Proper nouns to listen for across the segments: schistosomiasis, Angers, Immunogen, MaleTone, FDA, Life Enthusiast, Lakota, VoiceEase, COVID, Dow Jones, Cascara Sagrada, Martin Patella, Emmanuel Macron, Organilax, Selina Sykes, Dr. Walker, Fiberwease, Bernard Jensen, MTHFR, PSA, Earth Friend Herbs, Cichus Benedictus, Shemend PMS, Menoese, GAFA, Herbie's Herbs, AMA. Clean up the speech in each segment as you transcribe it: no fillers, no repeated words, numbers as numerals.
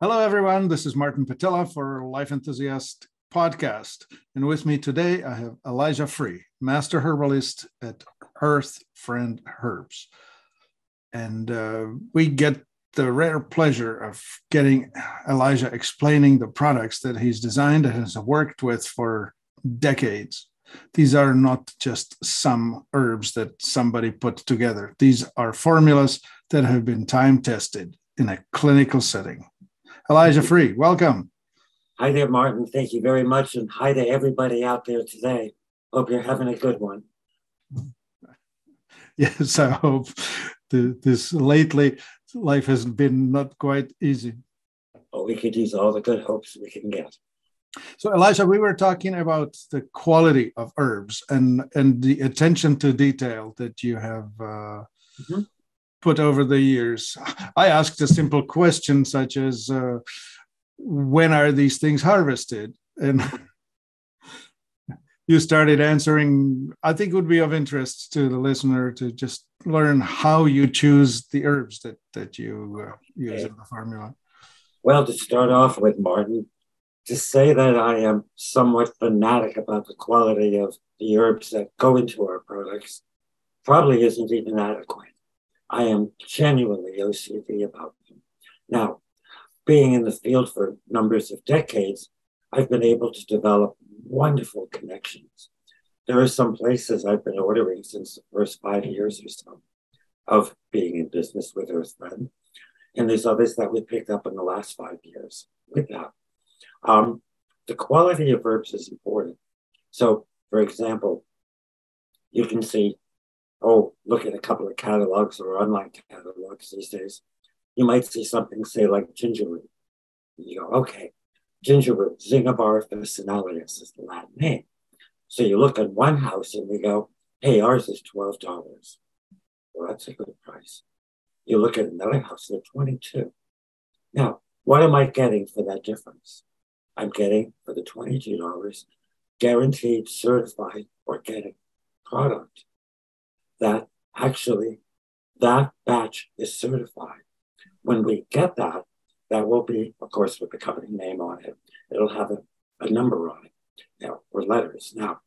Hello, everyone. This is Martin Patella for Life Enthusiast podcast. And with me today, I have Elijah Free, master herbalist at Earth Friend Herbs. And we get the rare pleasure of getting Elijah explaining the products that he's designed and has worked with for decades. These are not just some herbs that somebody put together. These are formulas that have been time-tested in a clinical setting. Elijah Free, welcome. Hi there, Martin. Thank you very much. And hi to everybody out there today. Hope you're having a good one. Yes, I hope. This lately, life has been not quite easy. But we could use all the good hopes we can get. So, Elijah, we were talking about the quality of herbs and the attention to detail that you have put over the years. I asked a simple question such as, when are these things harvested? And you started answering. I think it would be of interest to the listener to just learn how you choose the herbs that you use in the formula. Well, to start off with, Martin, to say that I am somewhat fanatic about the quality of the herbs that go into our products probably isn't even adequate. I am genuinely OCD about them. Now, being in the field for numbers of decades, I've been able to develop wonderful connections. There are some places I've been ordering since the first 5 years or so of being in business with Earth Friend, and there's others that we picked up in the last 5 years with that. The quality of herbs is important. So, for example, you can see, look at a couple of catalogs or online catalogs these days. You might see something, say, like ginger root. You go, okay, ginger root, Zingiber officinale is the Latin name. So you look at one house and you go, hey, ours is $12. Well, that's a good price. You look at another house, they're $22. Now, what am I getting for that difference? I'm getting for the $22 guaranteed certified organic product that actually that batch is certified. When we get that, that will be, of course, with the company name on it. It'll have a number on it, you know, or letters. Now,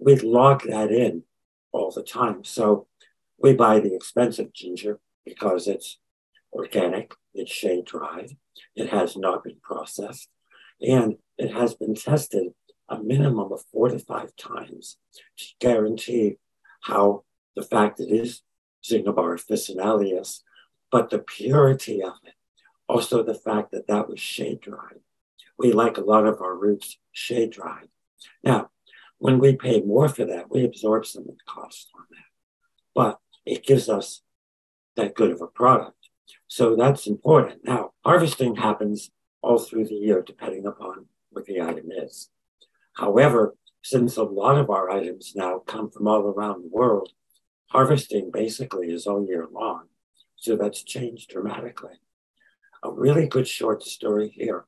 we log that in all the time. So we buy the expensive ginger because it's organic, it's shade dried, it has not been processed, and it has been tested a minimum of 4 to 5 times to guarantee how the fact it is Zingiber officinale, but the purity of it, also the fact that that was shade-dried. We like a lot of our roots shade-dried. Now, when we pay more for that, we absorb some of the cost on that, but it gives us that good of a product. So that's important. Now, harvesting happens all through the year, depending upon what the item is. However, since a lot of our items now come from all around the world, harvesting basically is all year long. So that's changed dramatically. A really good short story here.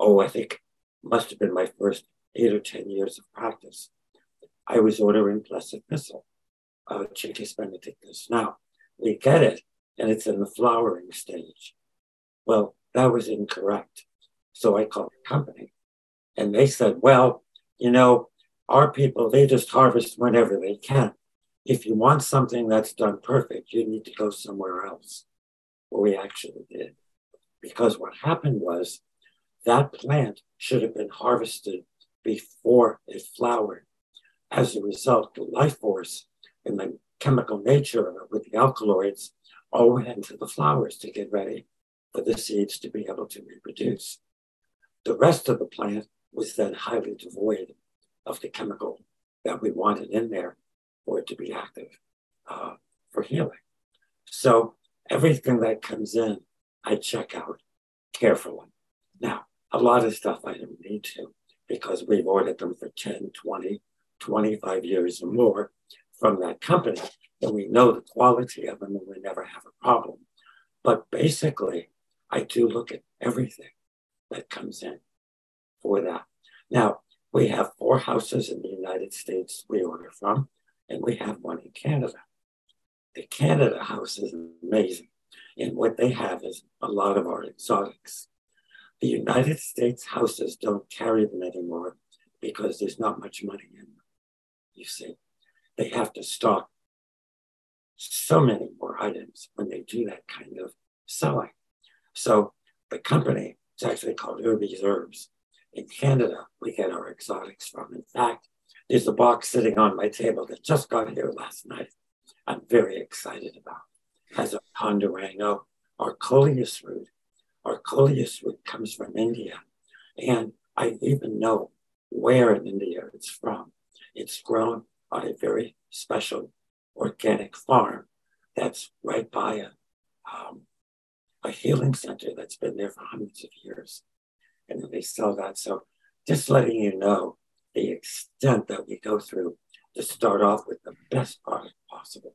I think must have been my first 8 or 10 years of practice. I was ordering blessed thistle, Cichus Benedictus. Now, we get it, and it's in the flowering stage. Well, that was incorrect. So I called the company, and they said, well, you know, our people, they just harvest whenever they can. If you want something that's done perfect, you need to go somewhere else. Well, we actually did. Because what happened was that plant should have been harvested before it flowered. As a result, the life force and the chemical nature of it with the alkaloids all went into the flowers to get ready for the seeds to be able to reproduce. The rest of the plant was then highly devoid of the chemical that we wanted in there for it to be active for healing. So everything that comes in, I check out carefully. Now, a lot of stuff I don't need to because we've ordered them for 10, 20, 25 years or more from that company, and we know the quality of them and we never have a problem. But basically, I do look at everything that comes in for that. Now, we have 4 houses in the United States we order from, and we have one in Canada. The Canada house is amazing. And what they have is a lot of our exotics. The United States houses don't carry them anymore because there's not much money in them, you see. They have to stock so many more items when they do that kind of selling. So the company, it's actually called Herbie's Herbs. In Canada, we get our exotics from. In fact, there's a box sitting on my table that just got here last night. I'm very excited about. It has a pondurango or coleus root. Our coleus root comes from India. And I even know where in India it's from. It's grown on a very special organic farm that's right by a healing center that's been there for hundreds of years. And then they sell that. So just letting you know the extent that we go through to start off with the best product possible.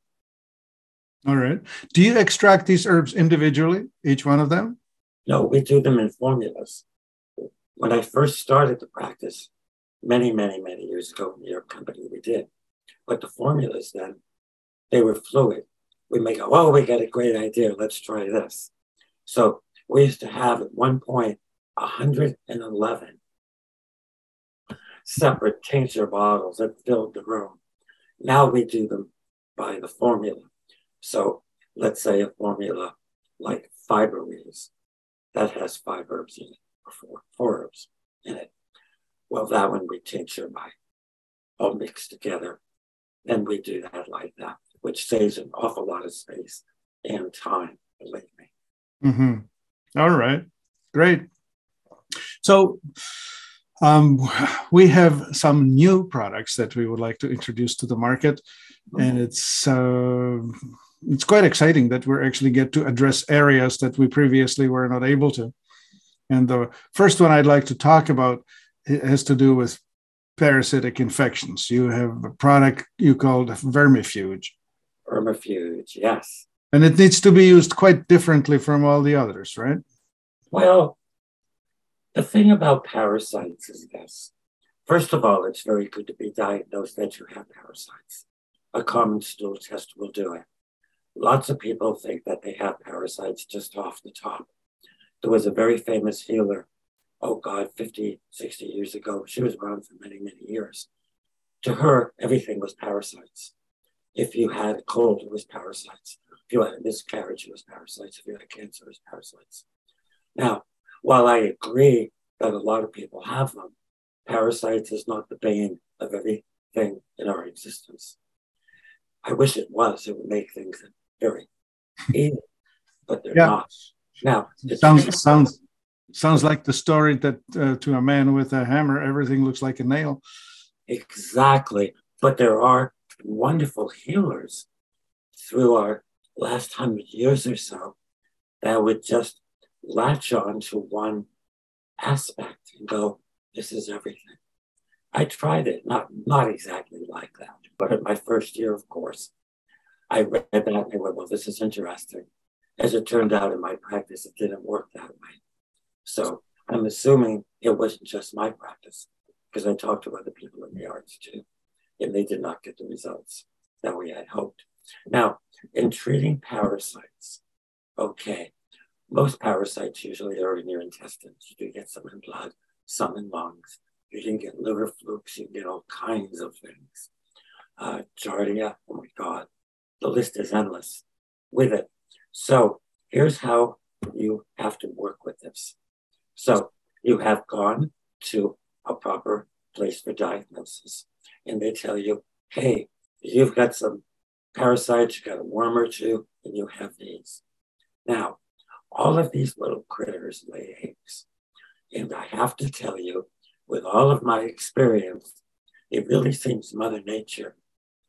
All right. Do you extract these herbs individually, each one of them? No, we do them in formulas. When I first started the practice, many years ago in the herb company, we did. But the formulas then, they were fluid. We may go, oh, we got a great idea. Let's try this. So we used to have at one point 111 separate tincture bottles that filled the room. Now we do them by the formula. So let's say a formula like Fiberwease that has 5 herbs in it, or 4 herbs in it. Well, that one we tincture by all mixed together. Then we do that like that, which saves an awful lot of space and time, believe me. Mm-hmm. All right. Great. So we have some new products that we would like to introduce to the market. And it's quite exciting that we actually get to address areas that we previously were not able to. And the first one I'd like to talk about has to do with parasitic infections. You have a product you called Vermifuge. Vermifuge, yes. And it needs to be used quite differently from all the others, right? Well, the thing about parasites is this. First of all, it's very good to be diagnosed that you have parasites. A common stool test will do it. Lots of people think that they have parasites just off the top. There was a very famous healer, oh God, 50, 60 years ago. She was around for many years. To her, everything was parasites. If you had a cold, it was parasites. If you had a miscarriage, it was parasites. If you had cancer, it was parasites. Now, while I agree that a lot of people have them, parasites is not the bane of everything in our existence. I wish it was. It would make things very easy, but they're not. Now, sounds like the story that to a man with a hammer, everything looks like a nail. Exactly. But there are wonderful healers through our last 100 years or so that would just latch on to one aspect and go, this is everything. I tried it, not exactly like that, but in my first year, of course, I read that and I went, well, this is interesting. As it turned out in my practice, it didn't work that way. So I'm assuming it wasn't just my practice because I talked to other people in the arts too, and they did not get the results that we had hoped. Now, in treating parasites, okay, most parasites usually are in your intestines. You do get some in blood, some in lungs. You can get liver flukes, you can get all kinds of things. Giardia, oh my God, the list is endless with it. So here's how you have to work with this. So you have gone to a proper place for diagnosis and they tell you, hey, you've got some parasites, you've got a worm or two, and you have these. Now, all of these little critters lay eggs. And I have to tell you, with all of my experience, it really seems Mother Nature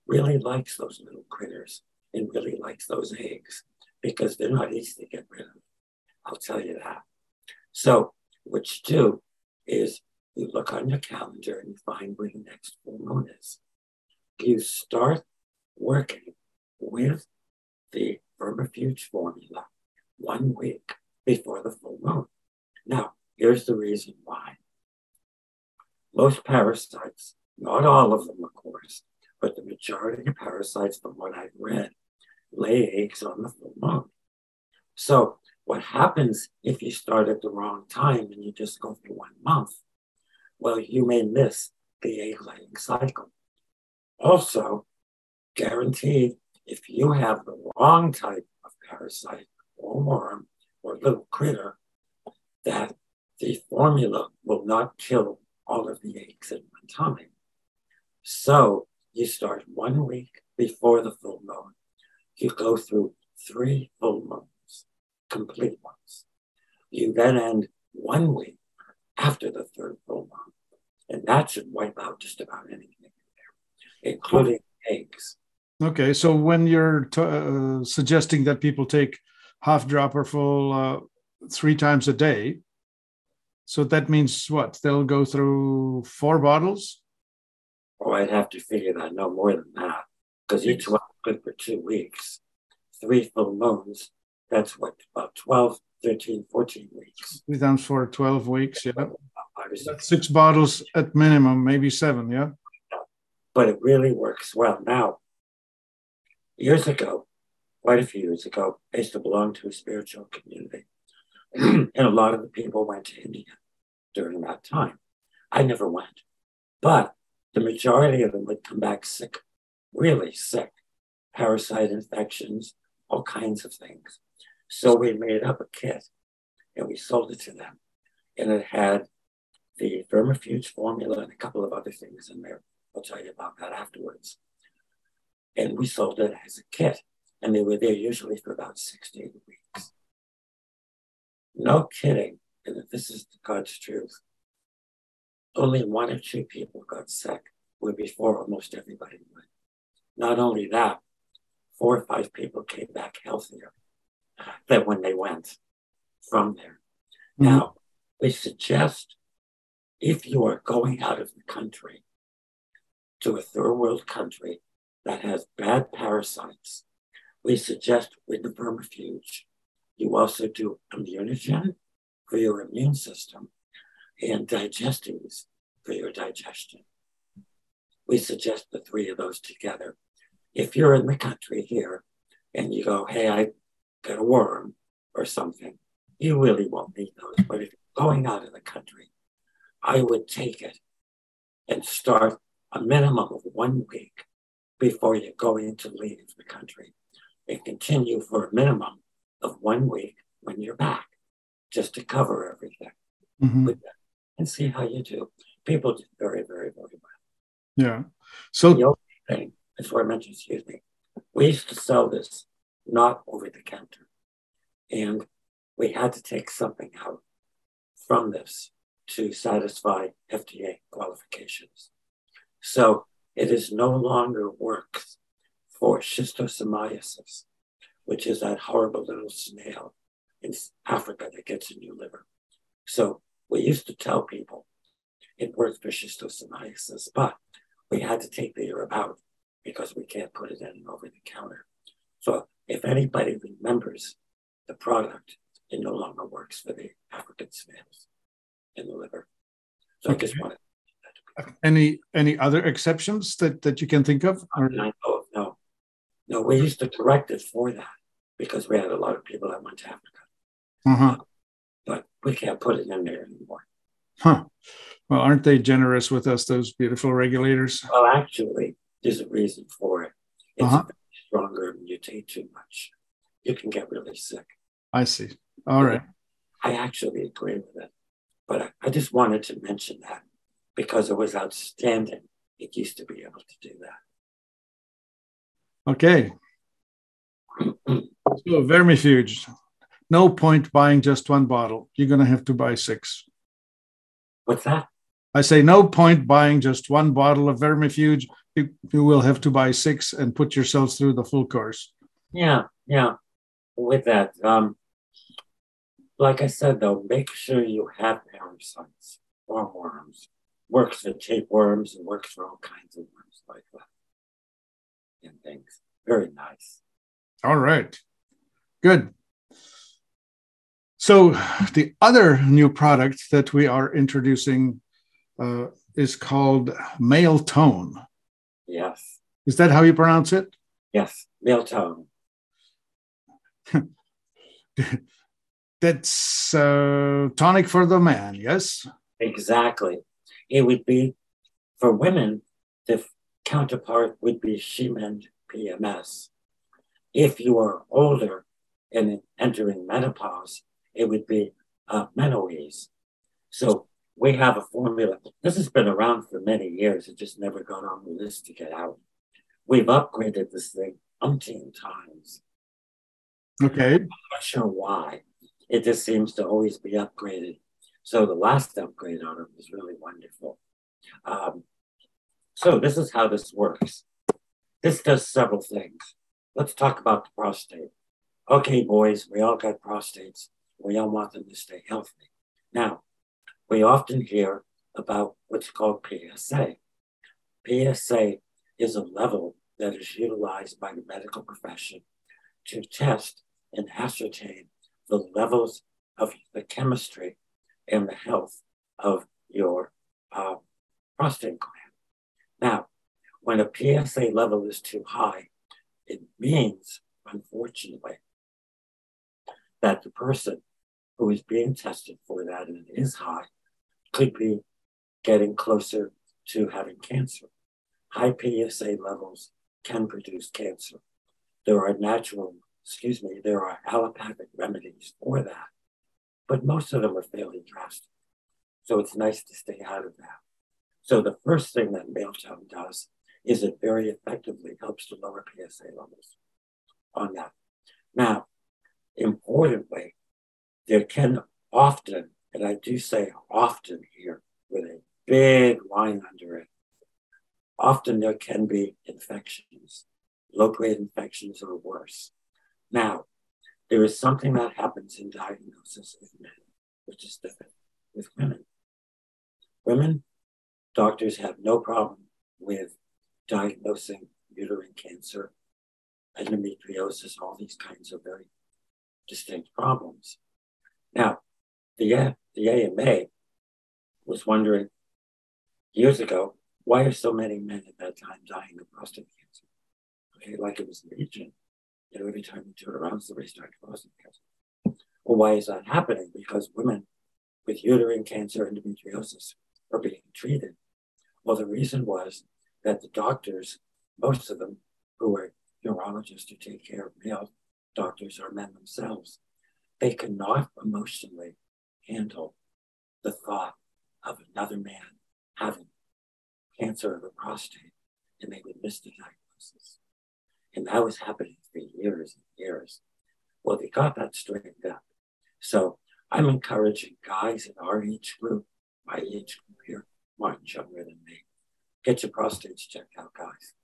really likes those little critters and really likes those eggs because they're not easy to get rid of. I'll tell you that. So what you do is you look on your calendar and you find where the next full moon is. You start working with the Vermifuge formula 1 week before the full moon. Now, here's the reason why. Most parasites, not all of them, of course, but the majority of parasites, from what I've read, lay eggs on the full moon. So what happens if you start at the wrong time and you just go for 1 month? Well, you may miss the egg-laying cycle. Also, guaranteed, if you have the wrong type of parasite or worm or little critter, that the formula will not kill all of the eggs at one time. So you start 1 week before the full moon. You go through 3 full moons, complete ones. You then end 1 week after the 3rd full moon. And that should wipe out just about anything in there, including eggs. Okay, so when you're suggesting that people take half drop or full 3 times a day, so that means what? They'll go through 4 bottles? Oh, I'd have to figure that, no more than that, because each one good for 2 weeks, 3 full moons. That's what, about 12, 13, 14 weeks. 3 times 4, 12 weeks, yeah. That's 6 bottles at minimum, maybe 7, yeah? But it really works well. Now, years ago, quite a few years ago, I used to belong to a spiritual community. And a lot of the people went to India during that time. I never went. But the majority of them would come back sick, really sick. Parasite infections, all kinds of things. So we made up a kit and we sold it to them. And it had the Vermifuge formula and a couple of other things in there. I'll tell you about that afterwards. And we sold it as a kit. And they were there usually for about 16 weeks. No kidding, and this is God's truth. Only 1 or 2 people got sick, where before almost everybody went. Not only that, 4 or 5 people came back healthier than when they went from there. Mm-hmm. Now, we suggest if you are going out of the country to a third world country that has bad parasites, we suggest with the Vermifuge, you also do Immunogen for your immune system and Digestase for your digestion. We suggest the 3 of those together. If you're in the country here and you go, hey, I got a worm or something, you really won't need those. But if you're going out of the country, I would take it and start a minimum of 1 week before you're going to leave the country and continue for a minimum of 1 week when you're back, just to cover everything, mm-hmm. and see how you do. People do very, very, very well. Yeah. So the only thing, before I mention, excuse me, we used to sell this not over the counter, and we had to take something out from this to satisfy FDA qualifications. So it is no longer works for schistosomiasis, which is that horrible little snail in Africa that gets in your liver. So we used to tell people it works for schistosomiasis, but we had to take the herb out because we can't put it in over the counter. So if anybody remembers the product, it no longer works for the African snails in the liver. So okay. I just wanted to mention that. Any other exceptions that you can think of? Or? No. No, we used to correct it for that because we had a lot of people that went to Africa. Uh-huh. But we can't put it in there anymore. Huh. Well, aren't they generous with us, those beautiful regulators? Well, actually, there's a reason for it. It's uh-huh. stronger when you take too much. You can get really sick. I see. All right. I actually agree with it. But I just wanted to mention that because it was outstanding. It used to be able to do that. Okay. So Vermifuge. No point buying just 1 bottle. You're going to have to buy 6. What's that? I say no point buying just 1 bottle of Vermifuge. You will have to buy 6 and put yourselves through the full course. Yeah. With that, like I said, though, make sure you have parasites or worms. Works for tapeworms and works for all kinds of worms like that. And things. Very nice. All right. Good. So the other new product that we are introducing is called MaleTone. Yes. Is that how you pronounce it? Yes, MaleTone. That's tonic for the man, yes? Exactly. It would be, for women, the counterpart would be Shemend PMS. If you are older and entering menopause, it would be Menoese. So we have a formula. This has been around for many years. It just never got on the list to get out. We've upgraded this thing umpteen times. Okay. I'm not sure why. It just seems to always be upgraded. So the last upgrade on it was really wonderful. So this is how this works. This does several things. Let's talk about the prostate. Okay, boys, we all got prostates. We all want them to stay healthy. Now, we often hear about what's called PSA. PSA is a level that is utilized by the medical profession to test and ascertain the levels of the chemistry and the health of your prostate gland. Now, when a PSA level is too high, it means, unfortunately, that the person who is being tested for that and it is high could be getting closer to having cancer. High PSA levels can produce cancer. There are allopathic remedies for that, but most of them are fairly drastic. So it's nice to stay out of that. So the first thing that MaleTone does is it very effectively helps to lower PSA levels on that. Now, importantly, there can often, and I do say often here with a big line under it, often there can be infections. Low-grade infections are worse. Now, there is something that happens in diagnosis with men, which is different with women. Women, doctors have no problem with diagnosing uterine cancer, endometriosis, all these kinds of very distinct problems. Now, the AMA was wondering years ago, why are so many men at that time dying of prostate cancer? Okay, like it was an agent. You know, every time you turn around, somebody's dying of prostate cancer. Well, why is that happening? Because women with uterine cancer, endometriosis, are being treated. Well, the reason was that the doctors, most of them who are urologists who take care of male doctors are men themselves. They cannot emotionally handle the thought of another man having cancer of the prostate, and they would miss the diagnosis. And that was happening for years and years. Well, they got that straightened up. So I'm encouraging guys in our age group, my age group here, Martin's younger than me, get your prostates checked out, guys.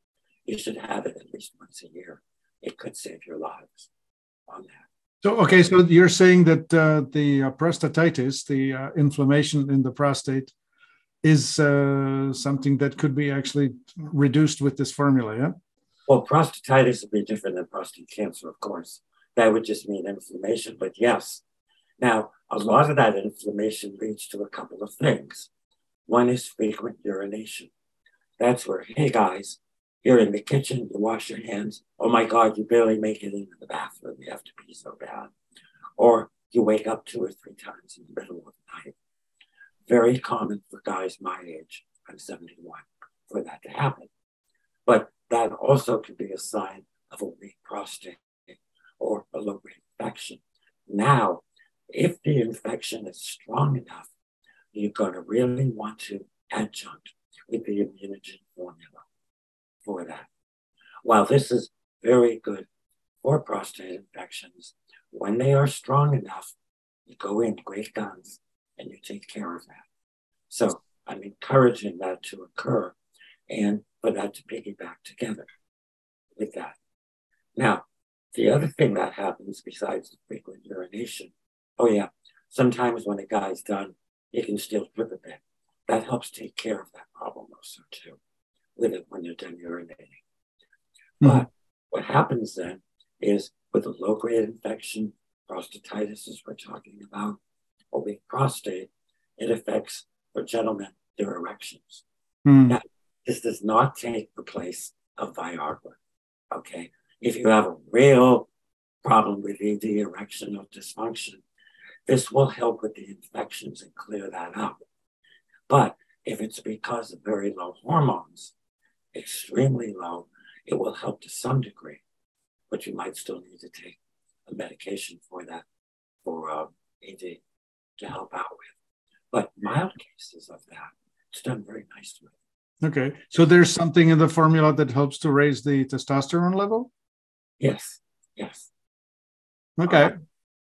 You should have it at least once a year. It could save your lives on that. So, okay, so you're saying that the prostatitis, the inflammation in the prostate, is something that could be actually reduced with this formula, yeah? Well, prostatitis would be different than prostate cancer, of course. That would just mean inflammation, but yes. Now, a lot of that inflammation leads to a couple of things. One is frequent urination. That's where, hey guys, you're in the kitchen, you wash your hands. Oh my God, you barely make it into the bathroom. You have to pee so bad. Or you wake up 2 or 3 times in the middle of the night. Very common for guys my age, I'm 71, for that to happen. But that also could be a sign of a weak prostate or a low-grade infection. Now, if the infection is strong enough, you're going to really want to adjunct with the immunogen formula for that. While this is very good for prostate infections, when they are strong enough, you go in great guns and you take care of that. So I'm encouraging that to occur and for that to piggyback together with that. Now, the other thing that happens besides the frequent urination, oh yeah, sometimes when a guy's done, he can still drip a bit. That helps take care of that problem also too, with it when they're done urinating. But what happens then is with a low-grade infection, prostatitis is we're talking about, a weak prostate, it affects, for gentlemen, their erections. Now, this does not take the place of Viagra, okay? If you have a real problem with the erectile dysfunction. This will help with the infections and clear that up. But if it's because of very low hormones, extremely low, it will help to some degree, but you might still need to take a medication for that, for ED, to help out with. But mild cases of that, it's done very nicely. Okay, so there's something in the formula that helps to raise the testosterone level? Yes, yes. Okay.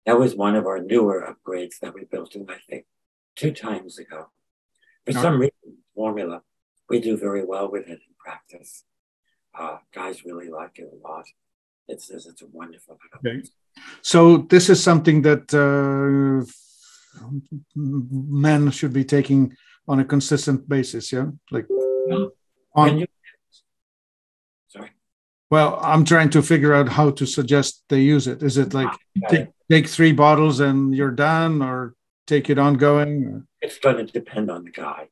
That was one of our newer upgrades that we built in, I think, 2 times ago. For some reason, formula, we do very well with it in practice. Guys really like it a lot. It's a wonderful product. Okay. So this is something that men should be taking on a consistent basis, yeah? Like, sorry. Well, I'm trying to figure out how to suggest they use it. Is it like take 3 bottles and you're done, or take it ongoing? Or? It's going to depend on the guy.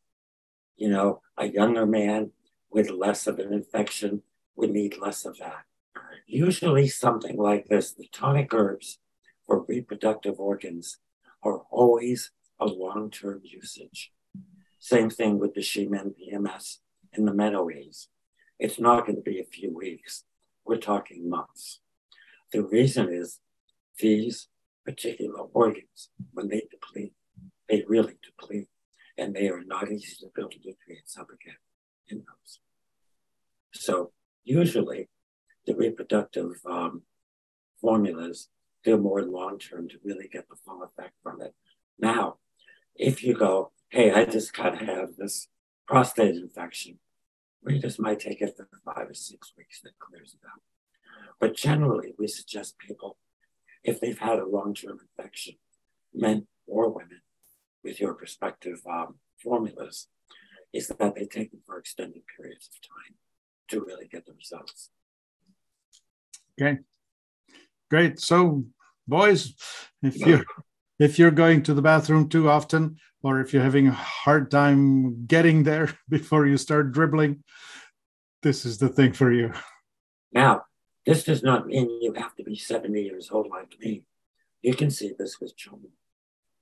You know, a younger man with less of an infection would need less of that. Usually something like this, the tonic herbs for reproductive organs are always a long-term usage. Same thing with the Shemend PMS and the Menoese. It's not going to be a few weeks. We're talking months. The reason is these particular organs, when they deplete, they really deplete, and they are not easy to build nutrients up again in those. So usually the reproductive formulas, they're more long-term to really get the full effect from it. Now, if you go, hey, I just kind of have this prostate infection, we just might take it for 5 or 6 weeks, that clears it up. But generally, we suggest people, if they've had a long-term infection, men or women, with your prospective formulas, is that they take them for extended periods of time to really get the results. Okay, great. So, boys, if you're going to the bathroom too often, or if you're having a hard time getting there before you start dribbling, this is the thing for you. Now, this does not mean you have to be 70 years old like me. You can see this with children.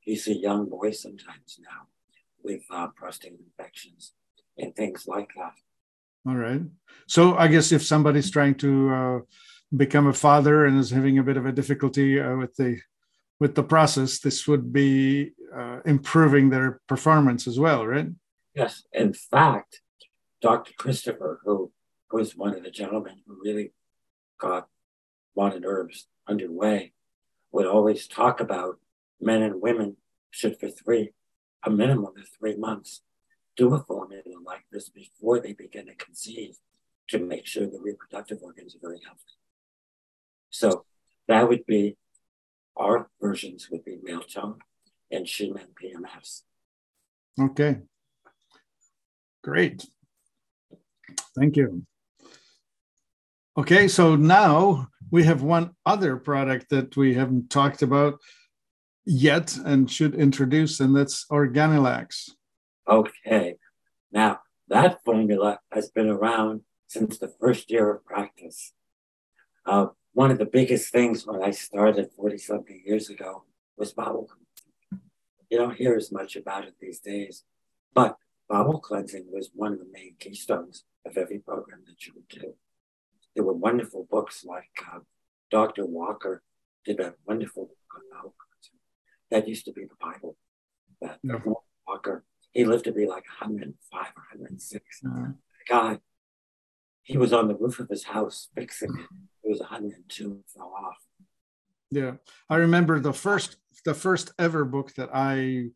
You see young boys sometimes now with prostate infections and things like that. All right. So I guess if somebody's trying to become a father and is having a bit of a difficulty with the process, this would be improving their performance as well, right? Yes. In fact, Dr. Christopher, who was one of the gentlemen who really got modern herbs underway, would always talk about men and women should, for a minimum of 3 months, do a formula like this before they begin to conceive to make sure the reproductive organs are very healthy. So that would be, our versions would be MaleTone and Shemend PMS. Okay. Great. Thank you. Okay, so now we have one other product that we haven't talked about yet and should introduce, and that's Organilax. Okay. Now, that formula has been around since the first year of practice. One of the biggest things when I started 40-something years ago was bowel cleansing. You don't hear as much about it these days, but bowel cleansing was one of the main keystones of every program that you would do. There were wonderful books like Dr. Walker did a wonderful book on bowel cleansing. That used to be the Bible. That Walker, he lived to be like 105 or 106. The guy, he was on the roof of his house fixing it. It was 102 and fell off. Yeah, I remember the first ever book that I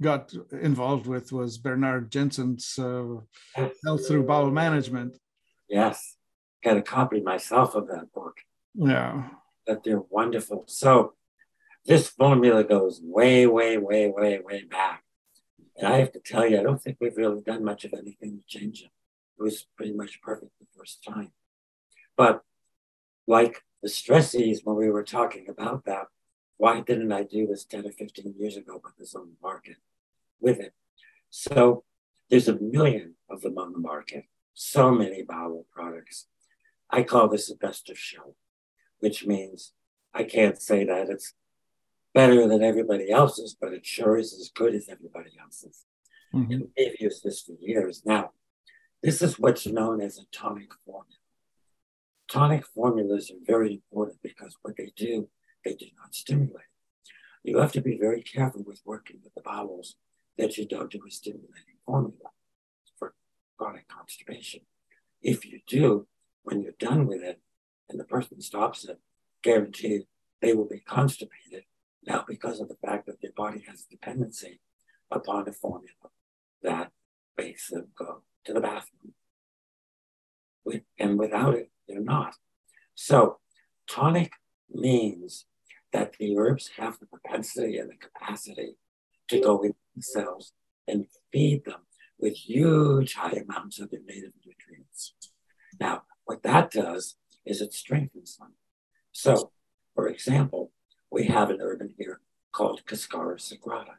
got involved with was Bernard Jensen's Health Through Bowel Management. Yes, got a copy myself of that book. Yeah, that they're wonderful. So this formula goes way, way, way, way, way back. And I have to tell you, I don't think we've really done much of anything to change it. It was pretty much perfect the first time. But like the stresses, when we were talking about that, why didn't I do this 10 or 15 years ago with this on the market with it? So there's a million of them on the market, so many bowel products. I call this the best of show, which means I can't say that it's better than everybody else's, but it sure is as good as everybody else's. Mm-hmm. And they've used this for years now. This is what's known as a tonic formula. Tonic formulas are very important because what they do not stimulate. You have to be very careful with working with the bowels that you don't do a stimulating formula for chronic constipation. If you do, when you're done with it and the person stops it, guaranteed they will be constipated now because of the fact that their body has a dependency upon a formula that makes them go to the bathroom. And without it, they're not. So tonic means that the herbs have the propensity and the capacity to go into the cells and feed them with huge high amounts of their native nutrients. Now, what that does is it strengthens them. So, for example, we have an herb in here called Cascara Sagrada.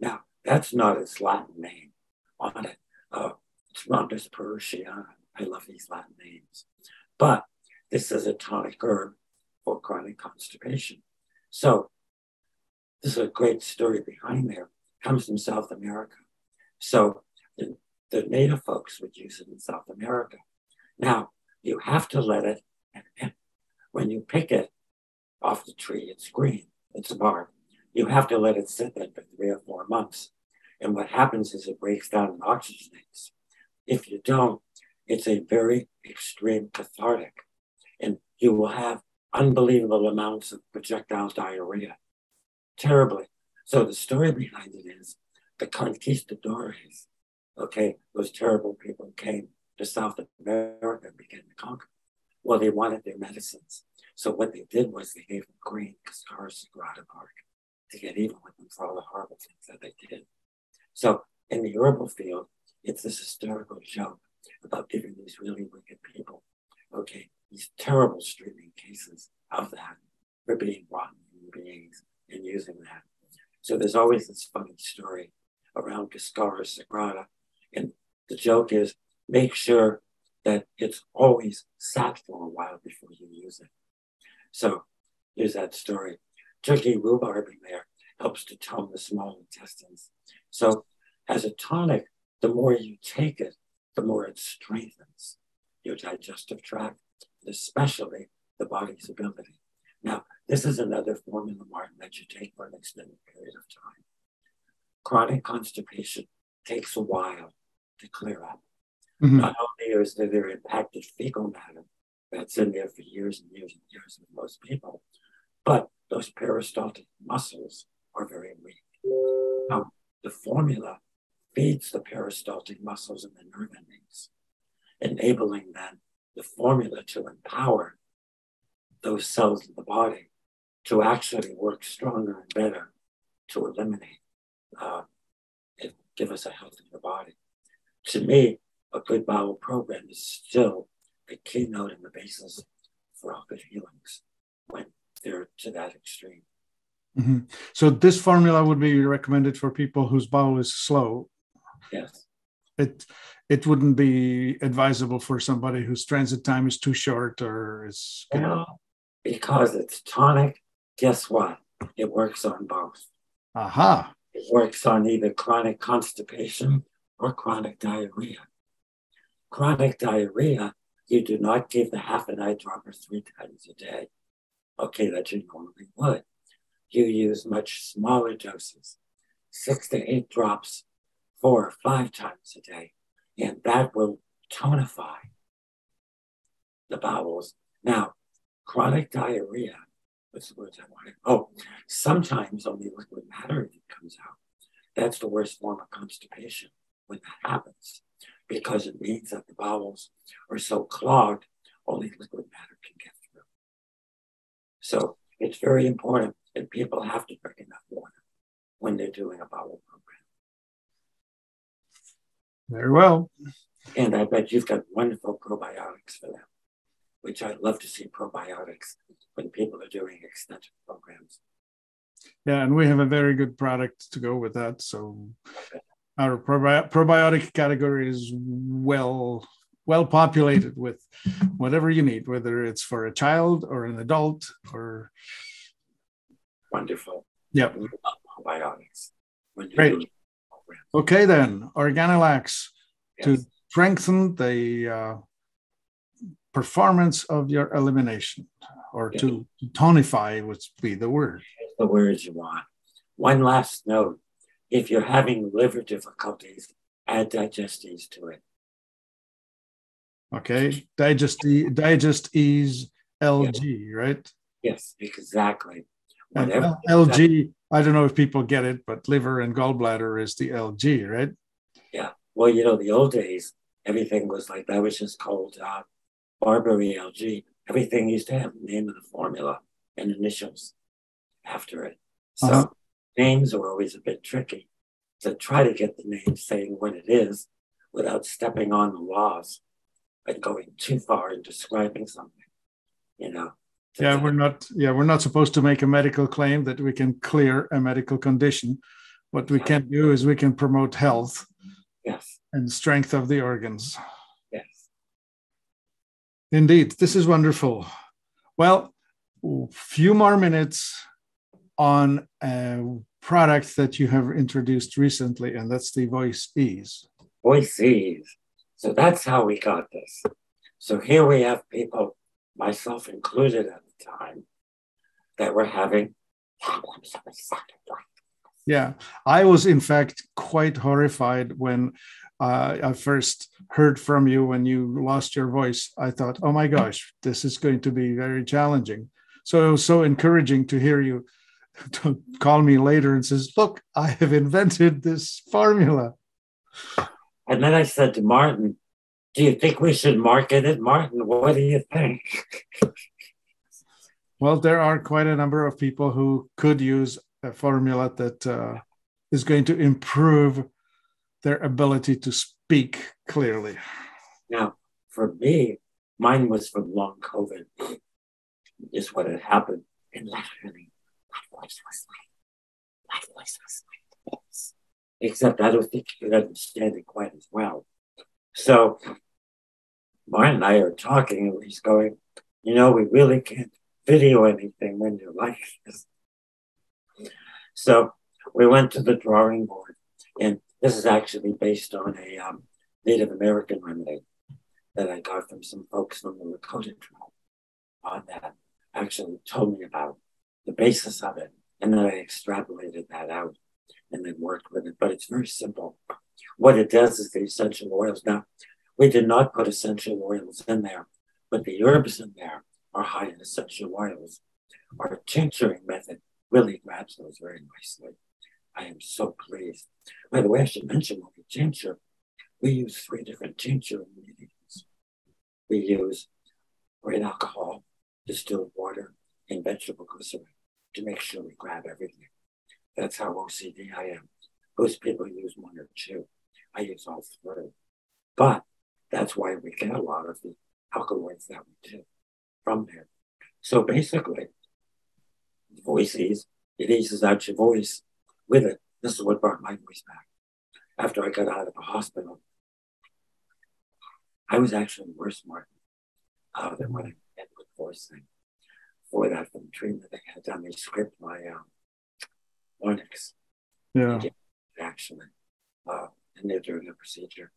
Now, that's not its Latin name on it. It's Rhamnus Purshiana. I love these Latin names. But this is a tonic herb for chronic constipation. So this is a great story behind there. It comes from South America. So the native folks would use it in South America. Now, you have to let it, and when you pick it off the tree, it's green, it's bark. You have to let it sit there for 3 or 4 months. And what happens is it breaks down and oxygenates. If you don't, it's a very extreme cathartic, and you will have unbelievable amounts of projectile diarrhea, terribly. So the story behind it is the conquistadores, okay, those terrible people who came to South America and began to conquer. Well, they wanted their medicines. So what they did was they gave them green Cascara Sagrada bark to get even with them for all the horrible things that they did. So in the herbal field, it's this hysterical joke about giving these really wicked people, okay, these terrible streaming cases of that for being rotten human beings and using that. So there's always this funny story around Cascara Sagrada. And the joke is, make sure that it's always sat for a while before you use it. So here's that story. Turkey rhubarb in there helps to tone the small intestines. So as a tonic, the more you take it, the more it strengthens your digestive tract, especially the body's ability. Now, this is another formula, Martin, that you take for an extended period of time. Chronic constipation takes a while to clear up. Mm-hmm. Not only is there their impacted fecal matter that's in there for years and years and years with most people, but those peristaltic muscles are very weak. Now, the formula feeds the peristaltic muscles and the nerve endings, enabling then the formula to empower those cells in the body to actually work stronger and better to eliminate and give us a healthier body. To me, a good bowel program is still the keynote and the basis for all good healings when they're to that extreme. Mm-hmm. So this formula would be recommended for people whose bowel is slow. Yes. It wouldn't be advisable for somebody whose transit time is too short or is... Well, because it's tonic, guess what? It works on both. Aha. It works on either chronic constipation or chronic diarrhea. Chronic diarrhea, you do not give the half an eyedropper 3 times a day. Okay, that you normally would. You use much smaller doses, 6 to 8 drops, 4 or 5 times a day, and that will tonify the bowels. Now, chronic diarrhea, what's the word I wanted? Oh, sometimes only liquid matter comes out. That's the worst form of constipation when that happens, because it means that the bowels are so clogged, only liquid matter can get through. So it's very important that people have to drink enough water when they're doing a bowel program. Very well. And I bet you've got wonderful probiotics for them, which I love to see probiotics when people are doing extensive programs. Yeah, and we have a very good product to go with that. So okay. Our probiotic category is well well populated with whatever you need, whether it's for a child or an adult or. Wonderful. Yep. Probiotics. Great. Okay, then, Organilax, yes, to strengthen the performance of your elimination, or yes, to tonify would be the word. The words you want. One last note. If you're having liver difficulties, add Digestase to it. Okay, Digestase LG, yes, right? Yes, exactly. LG, I don't know if people get it, but liver and gallbladder is the LG, right? Yeah. Well, you know, the old days, everything was like that, was just called Barbary LG. Everything used to have the name of the formula and initials after it. So names are always a bit tricky. So try to get the name saying what it is without stepping on the laws and going too far and describing something, you know. Yeah, we're not supposed to make a medical claim that we can clear a medical condition. What we can do is we can promote health, yes, and strength of the organs. Yes. Indeed, this is wonderful. Well, a few more minutes on a product that you have introduced recently, and that's the VoiceEase. VoiceEase. So that's how we got this. So here we have people, myself included at the time, that were having problems. Yeah, I was in fact quite horrified when I first heard from you when you lost your voice. I thought, oh my gosh, this is going to be very challenging. So it was so encouraging to hear you to call me later and says, look, I have invented this formula. And then I said to Martin, do you think we should market it? Martin, what do you think? Well, there are quite a number of people who could use a formula that is going to improve their ability to speak clearly. Now, for me, mine was from long COVID, is what had happened. And literally, my voice was like, this. Except I don't think you could understand it quite as well. So Martin and I are talking, and he's going, you know, we really can't video anything when you're like this. So we went to the drawing board, and this is actually based on a Native American remedy that I got from some folks from the Lakota tribe on that, actually told me about the basis of it, and then I extrapolated that out and then worked with it. But it's very simple. What it does is the essential oils. Now, we did not put essential oils in there, but the herbs in there are high in essential oils. Our tincturing method really grabs those very nicely. I am so pleased. By the way, I should mention when we tincture, we use 3 different tincture ingredients. We use grain alcohol, distilled water, and vegetable glycerin to make sure we grab everything. That's how OCD I am. Most people use 1 or 2. I use all 3. But that's why we get a lot of the alkaloids that we do from there. So basically, the VoiceEase, it eases out your voice with it. This is what brought my voice back. After I got out of the hospital, I was actually worse, Martin, than when I met with voicing. For that, from treatment, they had done, they script my Onyx. Yeah. Actually, and they're doing the procedure.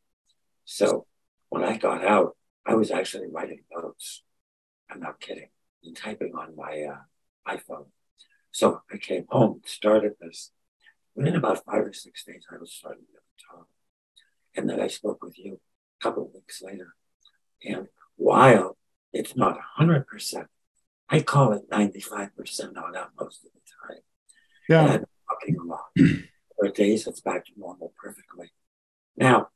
So when I got out, I was actually writing notes. I'm not kidding. And typing on my iPhone. So I came home, started this. Within about 5 or 6 days, I was starting to talk. And then I spoke with you a couple of weeks later. And while it's not 100%, I call it 95% on out most of the time. Yeah. And I'm talking a lot. For days, it's back to normal perfectly. Now,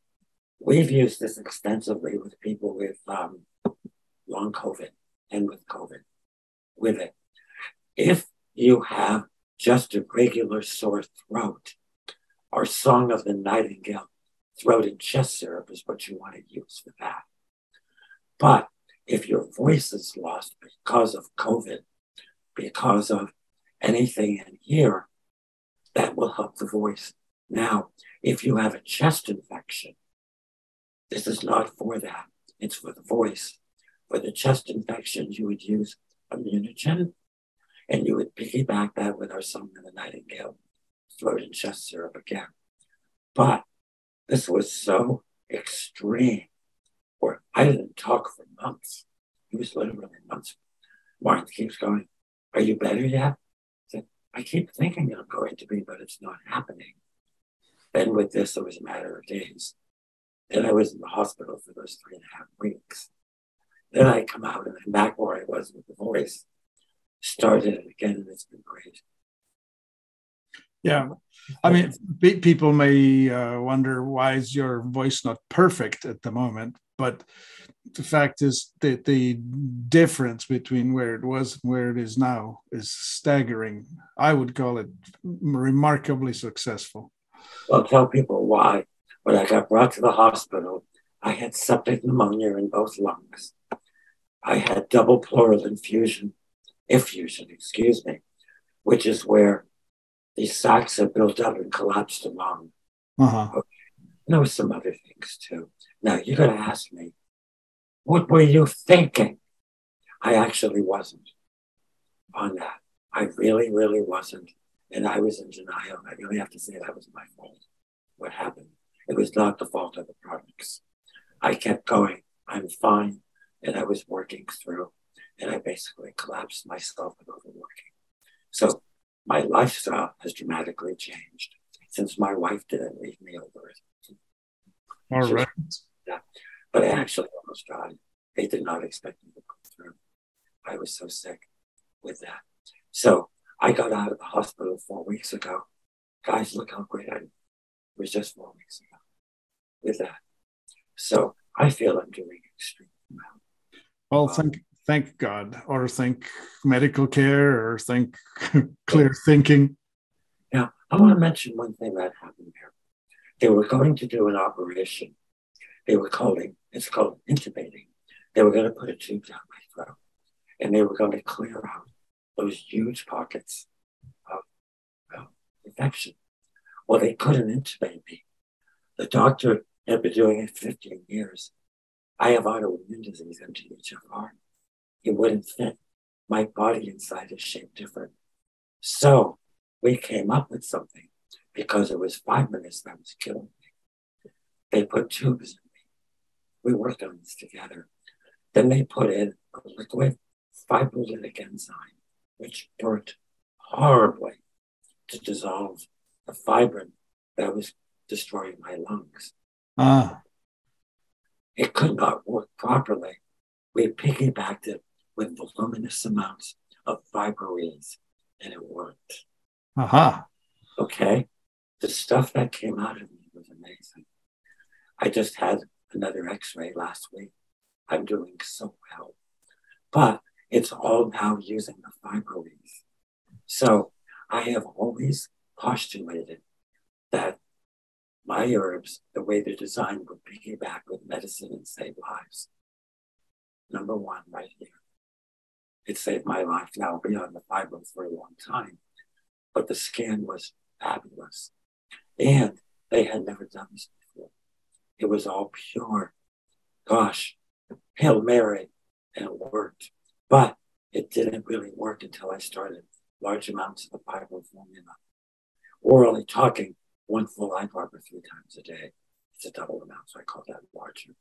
we've used this extensively with people with long COVID and with COVID. With it, if you have just a regular sore throat, our Song of the Nightingale throat and chest syrup is what you want to use for that. But if your voice is lost because of COVID, because of anything in here, that will help the voice. Now, if you have a chest infection, this is not for that. it's with voice. For the chest infections, you would use Immunogen, and you would piggyback that with our Song of the Nightingale throat and chest syrup again. But this was so extreme, where I didn't talk for months. It was literally months. Martin keeps going, "Are you better yet?" I said, "I keep thinking I'm going to be, but it's not happening." Then with this, it was a matter of days. Then I was in the hospital for those 3.5 weeks. Then I come out and I'm back where I was with the voice. Started it again, and it's been great. Yeah. I mean, people may wonder, why is your voice not perfect at the moment? But the fact is that the difference between where it was and where it is now is staggering. I would call it remarkably successful. Well, tell people why. When I got brought to the hospital, I had septic pneumonia in both lungs. I had double pleural effusion, which is where these sacs have built up and collapsed the lung. Okay. And there was some other things too. Now, you're going to ask me, what were you thinking? I actually wasn't on that. I really, really wasn't. And I was in denial. I really have to say that was my fault, what happened. It was not the fault of the products. I kept going, I'm fine. And I was working through, and I basically collapsed myself and overworking. So my lifestyle has dramatically changed since my wife didn't leave me over it. All right. But I actually almost died. They did not expect me to go through. I was so sick with that. So I got out of the hospital 4 weeks ago. Guys, look how great I am. It was just 4 weeks ago with that. So I feel I'm doing extremely well. Well, thank God, or thank medical care, or thank clear thinking. Now, I want to mention one thing that happened there. They were going to do an operation. They were calling, it's called intubating. They were going to put a tube down my throat, and they were going to clear out those huge pockets of infection. Well, they couldn't intubate me. The doctor had been doing it 15 years. I have autoimmune disease, MTHFR. It wouldn't fit. My body inside is shaped different. So we came up with something, because it was 5 minutes that was killing me. They put tubes in me. We worked on this together. Then they put in a liquid fibrolytic enzyme, which burnt horribly to dissolve the fibrin that was destroying my lungs. It could not work properly. We piggybacked it with voluminous amounts of VoiceEase, and it worked. Okay? The stuff that came out of me was amazing. I just had another x-ray last week. I'm doing so well. But it's all now using the VoiceEase. So I have always postulated that my herbs, the way they're designed, would piggyback with medicine and save lives. Number one, right here. It saved my life. Now, I'll be on the fibro for a long time, but the scan was fabulous. And they had never done this before. It was all pure. Gosh, Hail Mary, and it worked. But it didn't really work until I started large amounts of the fibro formula. Orally talking, one full eyedropper 3 times a day. It's a double amount, so I call that larger.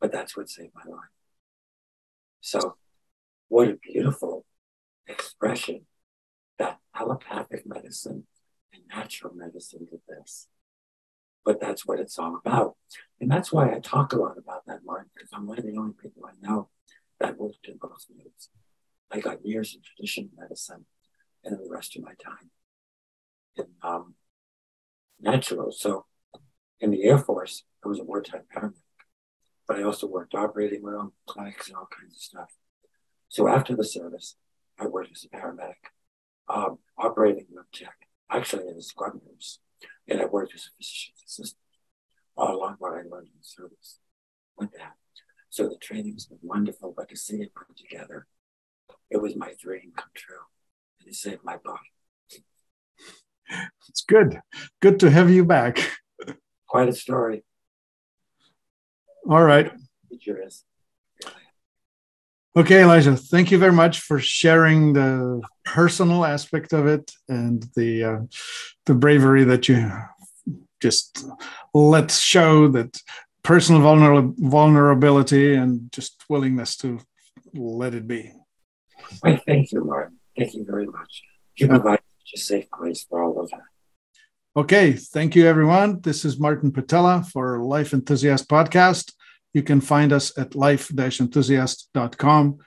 But that's what saved my life. So what a beautiful expression that allopathic medicine and natural medicine did this. But that's what it's all about. And that's why I talk a lot about that, Martin, because I'm one of the only people I know that worked in both fields. I got years in traditional medicine and the rest of my time in natural. So in the Air Force, I was a wartime paramedic. But I also worked operating room, clinics, and all kinds of stuff. So after the service, I worked as a paramedic, operating room tech, actually in a scrub nurse, and I worked as a physician's assistant all along what I learned in the service with that. So the training's been wonderful, but to see it put together, it was my dream come true, and it saved my body. It's good. Good to have you back. Quite a story. All right. curious. Okay, Elijah, thank you very much for sharing the personal aspect of it and the bravery that you just let show, that personal vulnerability and just willingness to let it be. Well, thank you, Martin. Thank you very much. You provide such a safe place for all of us. Okay, thank you, everyone. This is Martin Patella for Life Enthusiast Podcast. You can find us at life-enthusiast.com,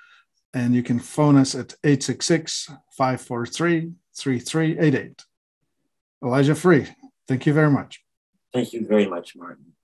and you can phone us at 866-543-3388. Elijah Free, thank you very much. Thank you very much, Martin.